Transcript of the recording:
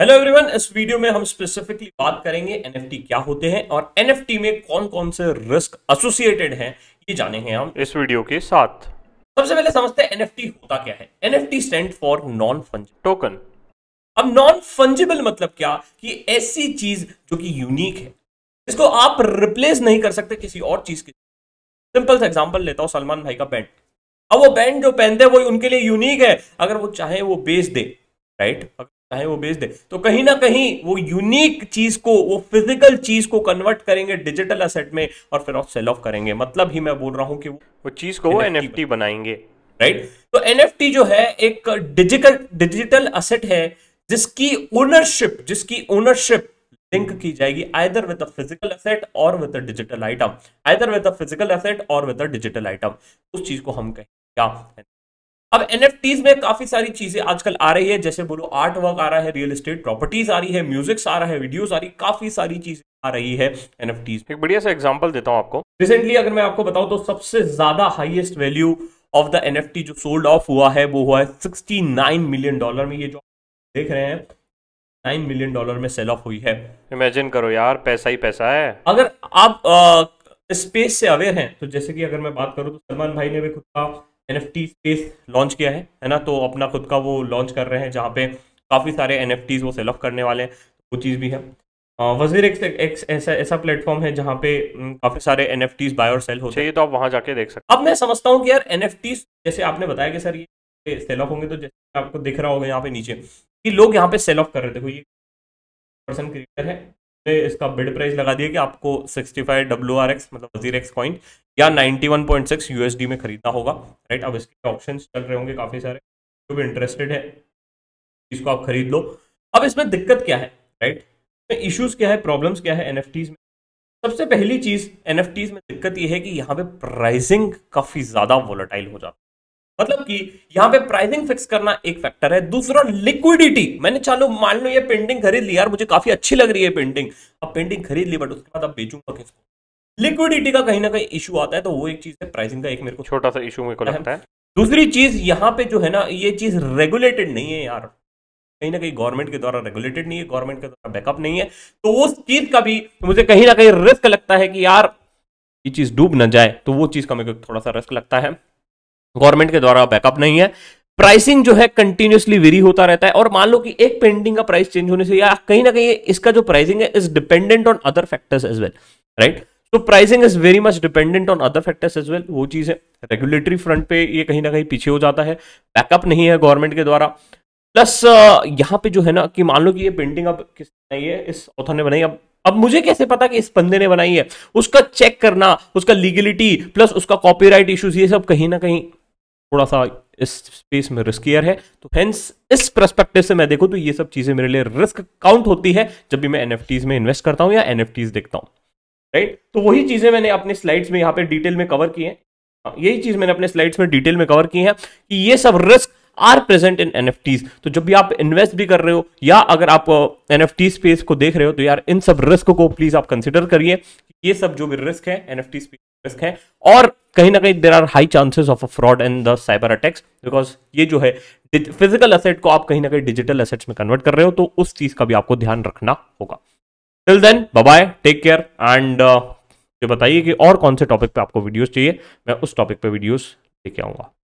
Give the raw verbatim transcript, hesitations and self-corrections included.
Hello everyone, इस video में हम स्पेसिफिकली बात करेंगे एनएफटी क्या होते हैं और एनएफटी में कौन कौन से रिस्क एसोसिएटेड हैं, ये जाने हैं हम इस वीडियो के साथ। सबसे पहले समझते हैं एनएफटी होता क्या है। NFT stand for non fungible token. अब नॉन फंजिबल मतलब क्या कि ऐसी चीज जो कि यूनिक है, इसको आप रिप्लेस नहीं कर सकते किसी और चीज के। सिंपल सा एग्जाम्पल लेता हूँ, सलमान भाई का बैंड। अब वो बैंड जो पहनते हैं वो उनके लिए यूनिक है, अगर वो चाहे वो बेच दे, राइट, चाहे वो बेच दे, तो कहीं ना कहीं वो यूनिक चीज को, वो फिजिकल चीज को कन्वर्ट करेंगे डिजिटल एसेट में और फिर सेल ऑफ करेंगे। मतलब ही मैं बोल रहा हूं कि वो चीज को वो एनएफटी बनाएंगे, राइट। तो एनएफटी जो है एक डिजिटल डिजिटल एसेट है जिसकी ओनरशिप जिसकी ओनरशिप लिंक की जाएगी either with a physical asset और with a digital item either with a physical asset और विद अ डिजिटल आइटम उस चीज को हम कहेंगे क्या। अब एनएफटीज में काफी सारी चीजें आजकल आ रही है, जैसे बोलो आर्ट वर्क आ रहा है, रियल एस्टेट प्रॉपर्टीज आ रही है, म्यूजिक्स आ रहा है, वीडियोस आ रही, काफी सारी चीजें आ रही है एनएफटीज। एक बढ़िया सा एग्जांपल देता हूं आपको। रिसेंटली अगर मैं आपको बताऊं तो सबसे ज्यादा highest value of the NFT जो सोल्ड ऑफ हुआ है वो हुआ है सिक्सटी नाइन मिलियन डॉलर में। ये जो देख रहे हैं नाइन मिलियन डॉलर में सेल ऑफ हुई है। इमेजिन करो यार, पैसा ही पैसा है। अगर आप स्पेस से अवेयर हैं तो जैसे कि अगर मैं बात करूँ तो सलमान भाई ने भी खुद का एनएफटी स्पेस लॉन्च किया है है ना। तो अपना खुद का वो लॉन्च कर रहे हैं जहाँ पे काफ़ी सारे एनएफटीज वो सेल ऑफ करने वाले हैं, वो चीज़ भी है। वजीर एक्स एक्स ऐसा ऐसा प्लेटफॉर्म है जहाँ पे काफ़ी सारे एनएफटीज बाय और सेल होते हैं, तो आप वहाँ जाके देख सकते हैं। अब मैं समझता हूँ कि यार एनएफटीज, जैसे आपने बताया कि सर ये सेल ऑफ होंगे, तो जैसे आपको दिख रहा होगा यहाँ पे नीचे कि लोग यहाँ पे सेल ऑफ कर रहे थे। कोई पर्सन क्रिएटर है, इसका बिड प्राइस लगा दिया कि आपको sixty five W R X मतलब वजीर एक्स कॉइन या ninety one point six USD में खरीदना होगा, राइट। अब इसके ऑप्शंस चल रहे होंगे काफ़ी सारे, जो भी इंटरेस्टेड है इसको आप खरीद लो। अब इसमें दिक्कत क्या है, राइट, इसमें इश्यूज क्या है, प्रॉब्लम्स क्या है एनएफटीज में। सबसे पहली चीज़ एनएफटीज में दिक्कत यह है कि यहाँ पे प्राइसिंग काफ़ी ज़्यादा वोलेटाइल हो जाती है। मतलब कि यहाँ पे प्राइसिंग फिक्स करना एक फैक्टर है। दूसरा लिक्विडिटी। मैंने चलो मान लो ये पेंटिंग खरीद ली यार, मुझे काफी अच्छी लग रही है पेंटिंग, अब पेंटिंग खरीद ली बट उसके बाद अब बेचूंगा किसको, लिक्विडिटी का कहीं ना कहीं इशू आता है। तो वो एक चीज है, प्राइसिंग का एक मेरे को छोटा सा इशू मेरे को लगता है। दूसरी चीज यहाँ पे जो है ना, ये चीज रेगुलेटेड नहीं है यार, कहीं ना कहीं गवर्नमेंट के द्वारा रेगुलेटेड नहीं है, गवर्नमेंट के द्वारा बैकअप नहीं है, तो उस चीज का भी मुझे कहीं ना कहीं रिस्क लगता है कि यार ये चीज डूब ना जाए, तो वो चीज का मेरे को थोड़ा सा रिस्क लगता है। गवर्नमेंट के द्वारा बैकअप नहीं है, प्राइसिंग जो है कंटिन्यूसली वेरी होता रहता है। और मान लो कि एक पेंटिंग का प्राइस चेंज होने से या कहीं ना कहीं इसका जो प्राइसिंग है is dependent on other factors as well, right. तो pricing is very much dependent on other factors as well. वो चीज़ है, रेगुलेटरी फ्रंट पे ये कहीं ना कहीं पीछे हो जाता है, बैकअप नहीं है गवर्नमेंट के द्वारा। प्लस यहाँ पे जो है ना कि मान लो कि ये पेंटिंग अब किसने बनाई है, इस ऑथर ने बनाई, अब अब मुझे कैसे पता कि इस बंदे ने बनाई है, उसका चेक करना, उसका लीगलिटी प्लस उसका कॉपीराइट इश्यूज, ये सब कहीं ना कहीं थोड़ा सा इस स्पेस में रिस्कियर है। तो हेंस इस परस्पेक्टिव से मैं देखूं तो ये सब चीजें मेरे लिए रिस्क काउंट होती है जब भी मैं एनएफटीज में इन्वेस्ट करता हूं या एनएफटीज देखता हूं, राइट। तो वही चीजें मैंने अपने स्लाइड्स में यहाँ पे डिटेल में कवर की है, यही चीज मैंने अपने स्लाइड्स में डिटेल में कवर की है कि ये सब risk are present in NFTs. तो जब भी आप इन्वेस्ट भी कर रहे हो या अगर आप एनएफटी स्पेस को देख रहे हो तो यार इन सब रिस्क को प्लीज आप कंसिडर करिए। ये सब जो भी रिस्क है एनएफटी स्पेस रिस्क है, और कहीं ना कहीं there are high chances of a fraud and the cyber attacks, because ये जो है फिजिकल एसेट को आप कहीं ना कहीं डिजिटल एसेट्स में कन्वर्ट कर रहे हो, तो उस चीज का भी आपको ध्यान रखना होगा। Till then bye bye, take care and बताइए कि और कौन से टॉपिक पे आपको वीडियोस चाहिए, मैं उस टॉपिक पे वीडियोस लेके आऊंगा।